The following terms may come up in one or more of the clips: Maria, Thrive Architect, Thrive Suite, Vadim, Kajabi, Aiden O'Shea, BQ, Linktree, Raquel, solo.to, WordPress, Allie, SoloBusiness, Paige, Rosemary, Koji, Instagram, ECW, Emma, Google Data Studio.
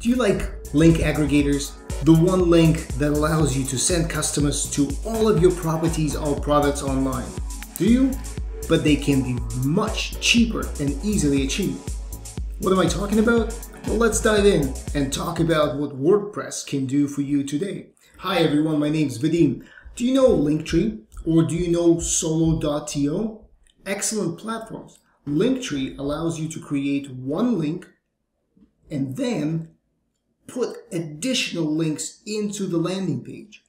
Do you like link aggregators? The one link that allows you to send customers to all of your properties or products online. Do you? But they can be much cheaper and easily achieved. What am I talking about? Well, let's dive in and talk about what WordPress can do for you today. Hi everyone, my name's Vadim. Do you know Linktree or do you know solo.to? Excellent platforms. Linktree allows you to create one link and then put additional links into the landing page.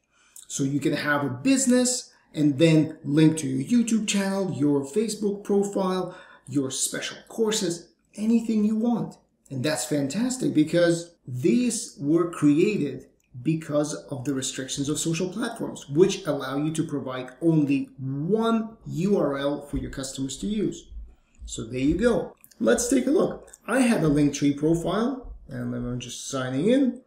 So you can have a business and then link to your YouTube channel, your Facebook profile, your special courses, anything you want. And that's fantastic because these were created because of the restrictions of social platforms, which allow you to provide only one URL for your customers to use. So there you go. Let's take a look. I have a Linktree profile and I'm just signing in.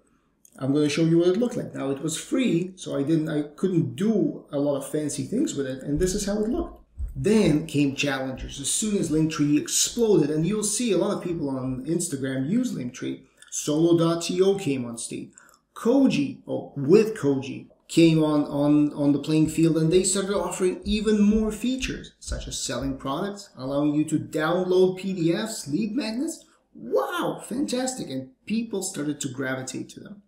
I'm going to show you what it looked like. Now it was free, so I couldn't do a lot of fancy things with it, and this is how it looked. Then came challengers. As soon as Linktree exploded, and you'll see a lot of people on Instagram use Linktree, solo.to came on stage. Koji, or with Koji, came on the playing field, and they started offering even more features, such as selling products, allowing you to download PDFs, lead magnets. Wow, fantastic. And people started to gravitate to them.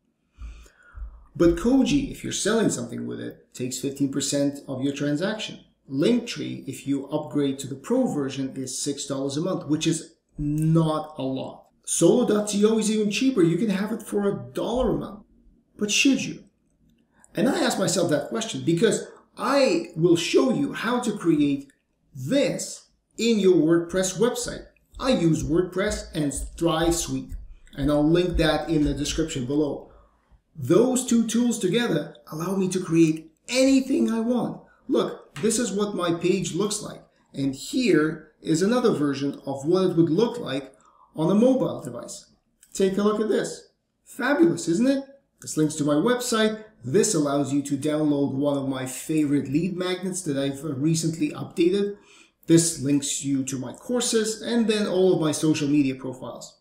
But Koji, if you're selling something with it, takes 15% of your transaction. Linktree, if you upgrade to the pro version, is $6 a month, which is not a lot. Solo.to is even cheaper. You can have it for $1 a month. But should you? And I ask myself that question because I will show you how to create this in your WordPress website. I use WordPress and Thrive Suite, and I'll link that in the description below. Those two tools together allow me to create anything I want. Look, this is what my page looks like, and here is another version of what it would look like on a mobile device. Take a look at this. Fabulous, isn't it? This links to my website. This allows you to download one of my favorite lead magnets that I've recently updated. This links you to my courses and then all of my social media profiles.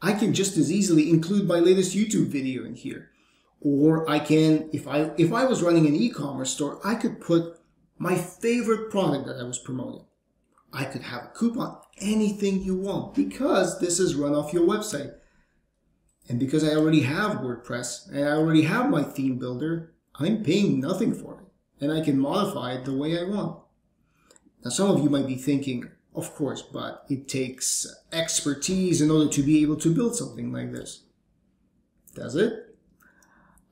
I can just as easily include my latest YouTube video in here. Or I can, if I was running an e-commerce store, I could put my favorite product that I was promoting. I could have a coupon, anything you want, because this is run off your website. And because I already have WordPress and I already have my theme builder, I'm paying nothing for it. And I can modify it the way I want. Now, some of you might be thinking, of course, but it takes expertise in order to be able to build something like this. Does it?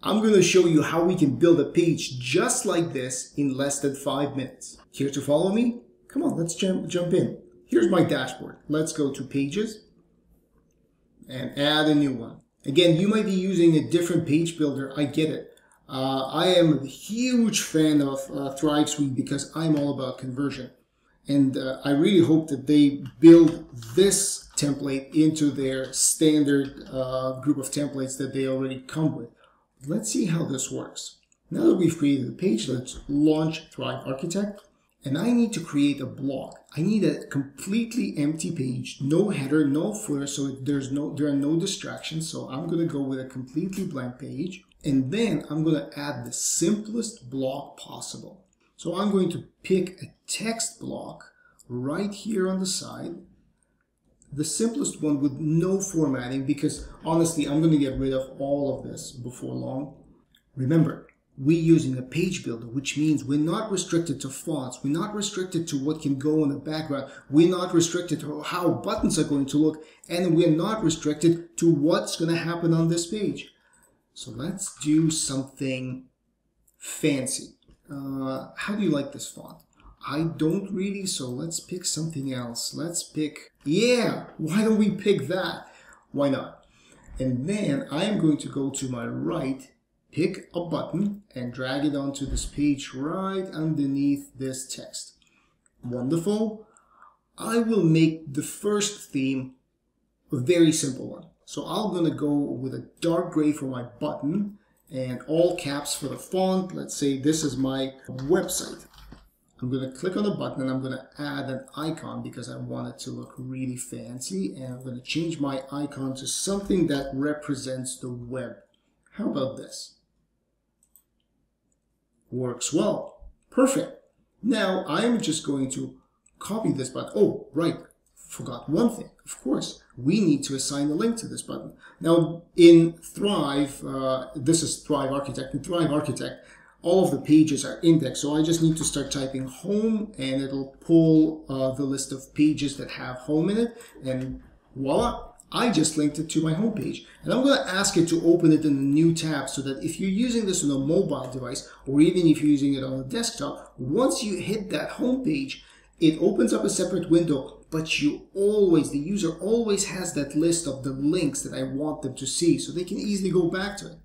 I'm going to show you how we can build a page just like this in less than 5 minutes. Here to follow me? Come on, let's jump in. Here's my dashboard. Let's go to Pages and add a new one. Again, you might be using a different page builder. I get it. I am a huge fan of Thrive Suite because I'm all about conversion. And I really hope that they build this template into their standard group of templates that they already come with. Let's see how this works. Now that we've created the page, let's launch Thrive Architect. And I need to create a blog. I need a completely empty page, no header, no footer, so there are no distractions. So I'm going to go with a completely blank page. And then I'm going to add the simplest block possible. So I'm going to pick a text block right here on the side. The simplest one with no formatting, because honestly, I'm going to get rid of all of this before long. Remember, we're using a page builder, which means we're not restricted to fonts. We're not restricted to what can go in the background. We're not restricted to how buttons are going to look. And we're not restricted to what's going to happen on this page. So let's do something fancy. How do you like this font? I don't really, so let's pick something else. Let's pick, yeah, why don't we pick that? Why not? And then I'm going to go to my right, pick a button, and drag it onto this page right underneath this text. Wonderful. I will make the first theme a very simple one. So I'm going to go with a dark gray for my button and all caps for the font. Let's say this is my website. I'm going to click on the button and I'm going to add an icon because I want it to look really fancy, and I'm going to change my icon to something that represents the web. How about this? Works well. Perfect. Now I'm just going to copy this button. Oh, right. Forgot one thing. Of course, we need to assign a link to this button. Now in Thrive, this is Thrive Architect. In Thrive Architect, all of the pages are indexed, so I just need to start typing home and it'll pull the list of pages that have home in it, and voila, I just linked it to my home page. And I'm going to ask it to open it in a new tab so that if you're using this on a mobile device or even if you're using it on a desktop, once you hit that home page, it opens up a separate window, but you always, the user always has that list of the links that I want them to see so they can easily go back to it.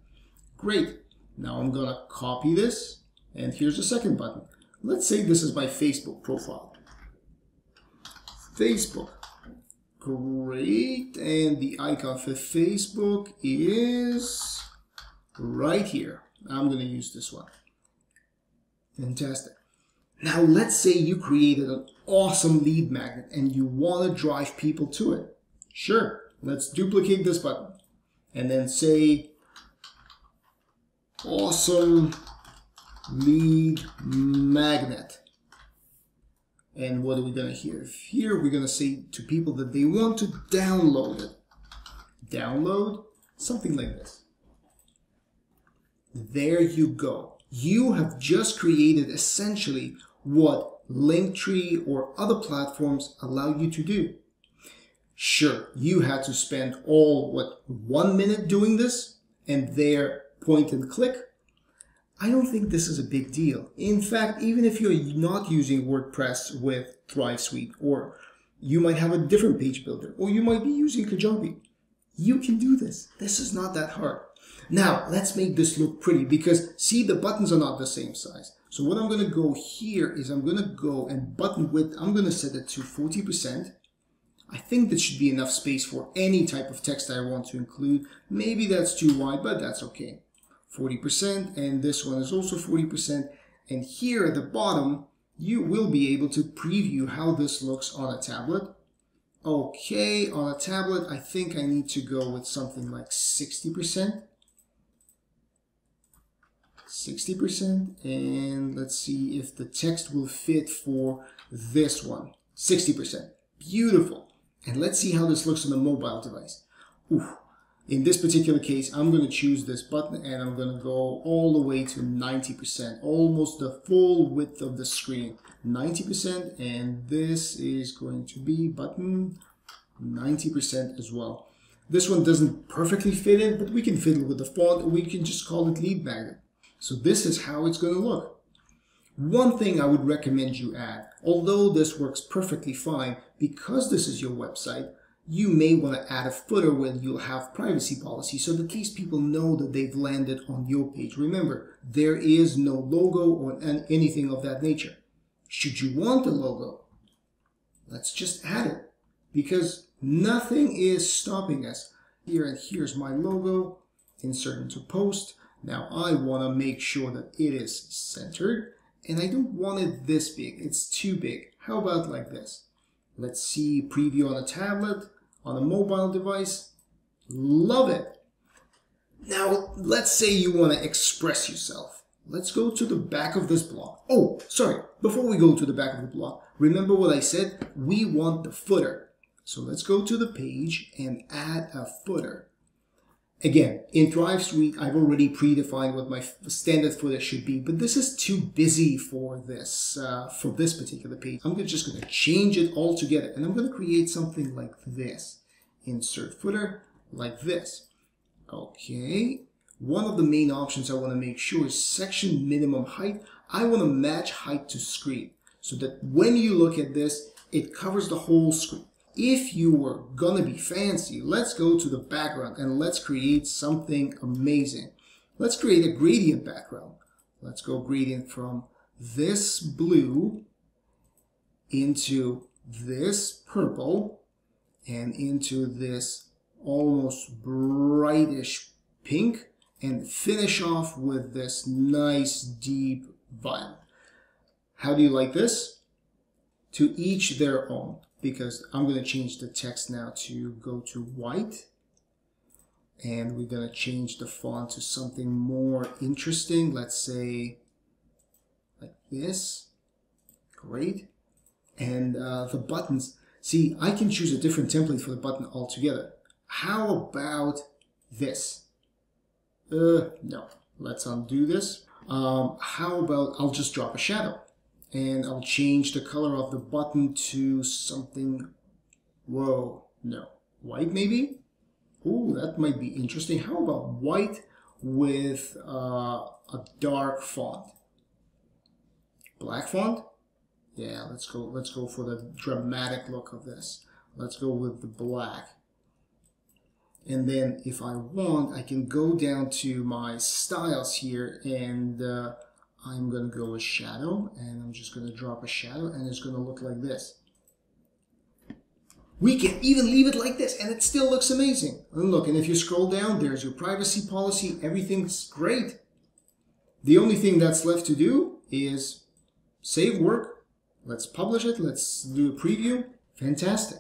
Great. Now I'm going to copy this, and here's the second button. Let's say this is my Facebook profile. Facebook. Great. And the icon for Facebook is right here. I'm going to use this one. Fantastic. Now let's say you created an awesome lead magnet and you want to drive people to it. Sure. Let's duplicate this button and then say awesome lead magnet. And what are we going to hear? Here we're going to say to people that they want to download it. Download something like this. There you go. You have just created essentially what Linktree or other platforms allow you to do. Sure, you had to spend all, 1 minute doing this and there, point and click. I don't think this is a big deal. In fact, even if you're not using WordPress with Thrive Suite, or you might have a different page builder, or you might be using Kajabi, you can do this. This is not that hard. Now, let's make this look pretty because, see, the buttons are not the same size. So what I'm going to go here is I'm going to go and button width, I'm going to set it to 40%. I think that should be enough space for any type of text I want to include. Maybe that's too wide, but that's okay. 40%, and this one is also 40%, and here at the bottom you will be able to preview how this looks on a tablet. Okay, on a tablet I think I need to go with something like 60%, and let's see if the text will fit for this one. 60%. Beautiful. And let's see how this looks on a mobile device. Oof. In this particular case, I'm going to choose this button and I'm going to go all the way to 90%, almost the full width of the screen. 90%, and this is going to be button 90% as well. This one doesn't perfectly fit in, but we can fiddle with the font, or we can just call it lead magnet. So this is how it's going to look. One thing I would recommend you add, although this works perfectly fine, because this is your website, you may want to add a footer where you'll have privacy policy so that at least people know that they've landed on your page. Remember, there is no logo or anything of that nature. Should you want a logo, let's just add it because nothing is stopping us. Here, and here's my logo, insert into post. Now I want to make sure that it is centered and I don't want it this big. It's too big. How about like this? Let's see, preview on a tablet, on a mobile device. Love it. Now, let's say you want to express yourself. Let's go to the back of this block. Oh, sorry. Before we go to the back of the block, remember what I said? We want the footer. So let's go to the page and add a footer. Again, in Thrive Suite, I've already predefined what my standard footer should be, but this is too busy for this particular page. I'm just going to change it all together, and I'm going to create something like this. Insert footer, like this. Okay. One of the main options I want to make sure is section minimum height. I want to match height to screen, so that when you look at this, it covers the whole screen. If you were gonna be fancy, let's go to the background and let's create something amazing. Let's create a gradient background. Let's go gradient from this blue into this purple and into this almost brightish pink and finish off with this nice deep violet. How do you like this? To each their own, because I'm going to change the text now to go to white. And we're going to change the font to something more interesting. Let's say like this. Great. And the buttons. See, I can choose a different template for the button altogether. How about this? No. Let's undo this. How about I'll just drop a shadow. And I'll change the color of the button to something, whoa, no, white maybe? Ooh, that might be interesting. How about white with a dark font? Black font? Yeah, let's go for the dramatic look of this. Let's go with the black. And then if I want, I can go down to my styles here and I'm going to go with shadow, and I'm just going to drop a shadow, and it's going to look like this. We can even leave it like this, and it still looks amazing. And look, and if you scroll down, there's your privacy policy. Everything's great. The only thing that's left to do is save work. Let's publish it. Let's do a preview. Fantastic.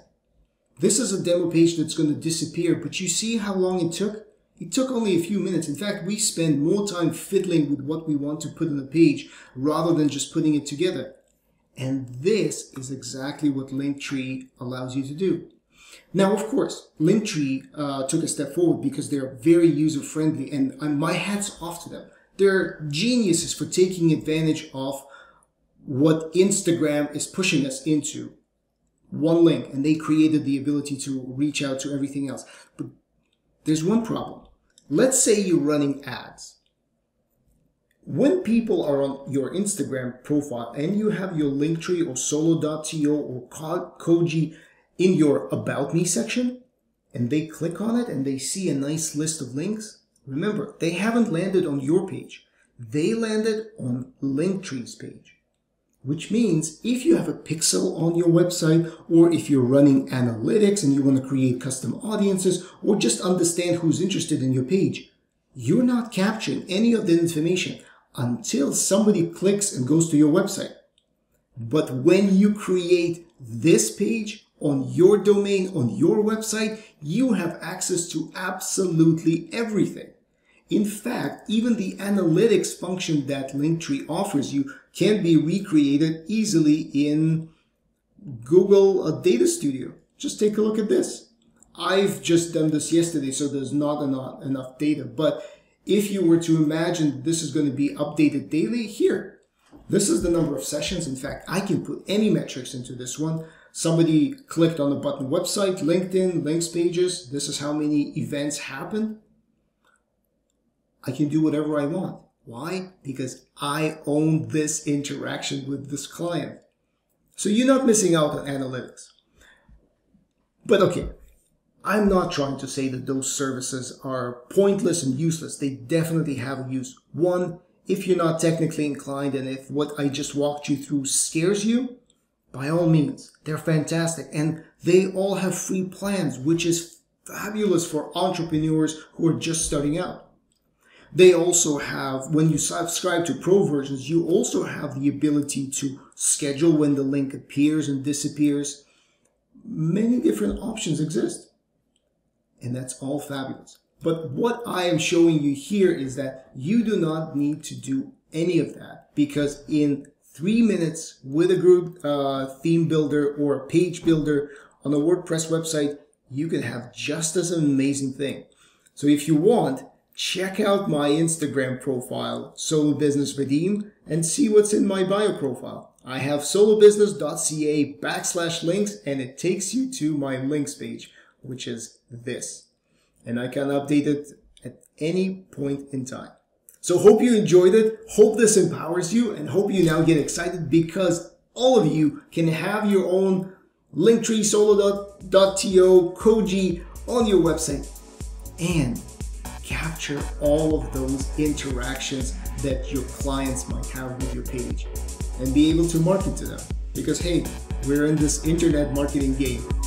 This is a demo page that's going to disappear, but you see how long it took? It took only a few minutes. In fact, we spend more time fiddling with what we want to put on the page rather than just putting it together. And this is exactly what Linktree allows you to do. Now, of course, Linktree took a step forward because they're very user-friendly, and my hat's off to them. They're geniuses for taking advantage of what Instagram is pushing us into. One link, and they created the ability to reach out to everything else. But there's one problem. Let's say you're running ads. When people are on your Instagram profile and you have your Linktree or solo.to or Koji in your About Me section, and they click on it and they see a nice list of links, remember, they haven't landed on your page. They landed on Linktree's page, which means if you have a pixel on your website, or if you're running analytics and you want to create custom audiences, or just understand who's interested in your page, you're not capturing any of the information until somebody clicks and goes to your website. But when you create this page on your domain, on your website, you have access to absolutely everything. In fact, even the analytics function that Linktree offers you can be recreated easily in Google Data Studio. Just take a look at this. I've just done this yesterday, so there's not enough data. But if you were to imagine this is going to be updated daily, here, this is the number of sessions. In fact, I can put any metrics into this one. Somebody clicked on the button website, LinkedIn, links pages. This is how many events happened. I can do whatever I want. Why? Because I own this interaction with this client. So you're not missing out on analytics. But okay, I'm not trying to say that those services are pointless and useless. They definitely have a use. One, if you're not technically inclined and if what I just walked you through scares you, by all means, they're fantastic. And they all have free plans, which is fabulous for entrepreneurs who are just starting out. They also have, when you subscribe to pro versions, you also have the ability to schedule when the link appears and disappears. Many different options exist. And that's all fabulous. But what I am showing you here is that you do not need to do any of that, because in 3 minutes with a group theme builder or a page builder on a WordPress website, you can have just as an amazing thing. So if you want, check out my Instagram profile, Solo Business Vadim, and see what's in my bio profile. I have solobusiness.ca/links, and it takes you to my links page, which is this. And I can update it at any point in time. So hope you enjoyed it. Hope this empowers you, and hope you now get excited, because all of you can have your own Linktree, solo.to, Koji on your website. And capture all of those interactions that your clients might have with your page and be able to market to them, because hey, we're in this internet marketing game.